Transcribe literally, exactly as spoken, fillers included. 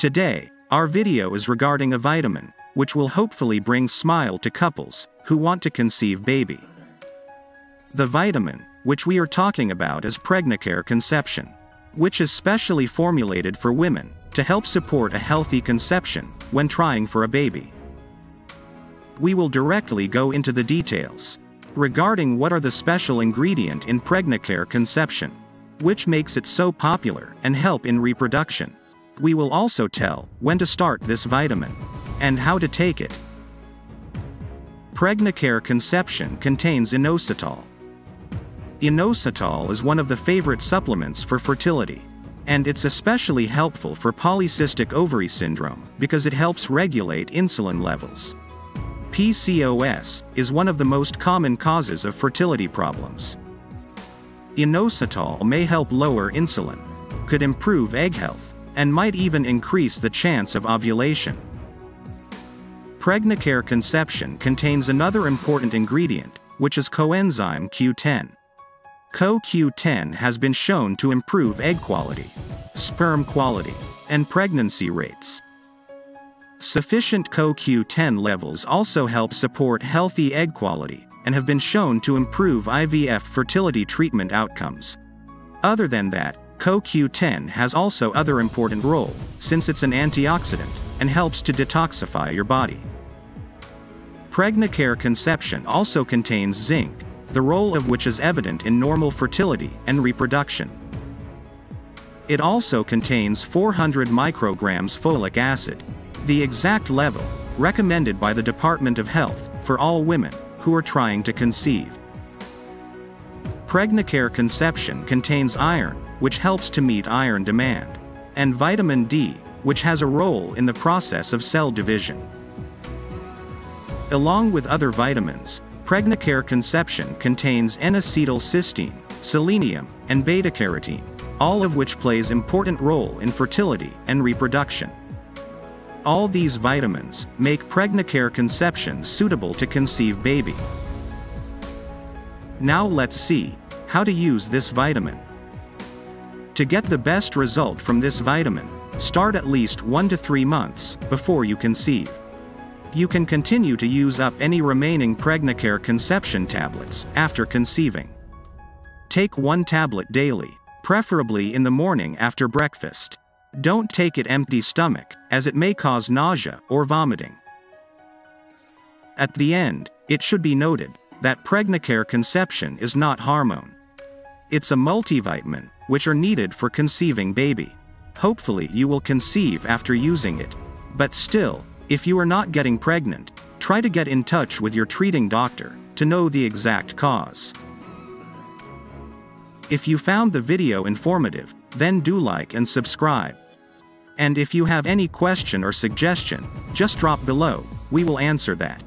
Today, our video is regarding a vitamin, which will hopefully bring smile to couples who want to conceive baby. The vitamin, which we are talking about, is Pregnacare Conception, which is specially formulated for women to help support a healthy conception when trying for a baby. We will directly go into the details regarding what are the special ingredient in Pregnacare Conception, which makes it so popular and help in reproduction. We will also tell when to start this vitamin and how to take it. Pregnacare Conception contains inositol. Inositol is one of the favorite supplements for fertility, and it's especially helpful for polycystic ovary syndrome because it helps regulate insulin levels. P C O S is one of the most common causes of fertility problems. Inositol may help lower insulin, could improve egg health, and might even increase the chance of ovulation. Pregnacare Conception contains another important ingredient, which is coenzyme Q ten. C o Q ten has been shown to improve egg quality, sperm quality, and pregnancy rates. Sufficient C o Q ten levels also help support healthy egg quality and have been shown to improve I V F fertility treatment outcomes. Other than that, C o Q ten has also other important role, since it's an antioxidant and helps to detoxify your body. Pregnacare Conception also contains zinc, the role of which is evident in normal fertility and reproduction. It also contains four hundred micrograms folic acid, the exact level recommended by the Department of Health for all women who are trying to conceive. Pregnacare Conception contains iron, which helps to meet iron demand, and vitamin D, which has a role in the process of cell division. Along with other vitamins, Pregnacare Conception contains N acetylcysteine, selenium, and beta-carotene, all of which plays important role in fertility and reproduction. All these vitamins make Pregnacare Conception suitable to conceive baby. Now let's see how to use this vitamin. To get the best result from this vitamin, start at least one to three months before you conceive. You can continue to use up any remaining Pregnacare Conception tablets after conceiving. Take one tablet daily, preferably in the morning after breakfast. Don't take it empty stomach, as it may cause nausea or vomiting. At the end, it should be noted that Pregnacare Conception is not hormone. It's a multivitamin, which are needed for conceiving baby. Hopefully you will conceive after using it, but still, if you are not getting pregnant, try to get in touch with your treating doctor to know the exact cause. If you found the video informative, then do like and subscribe. And if you have any question or suggestion, just drop below, we will answer that.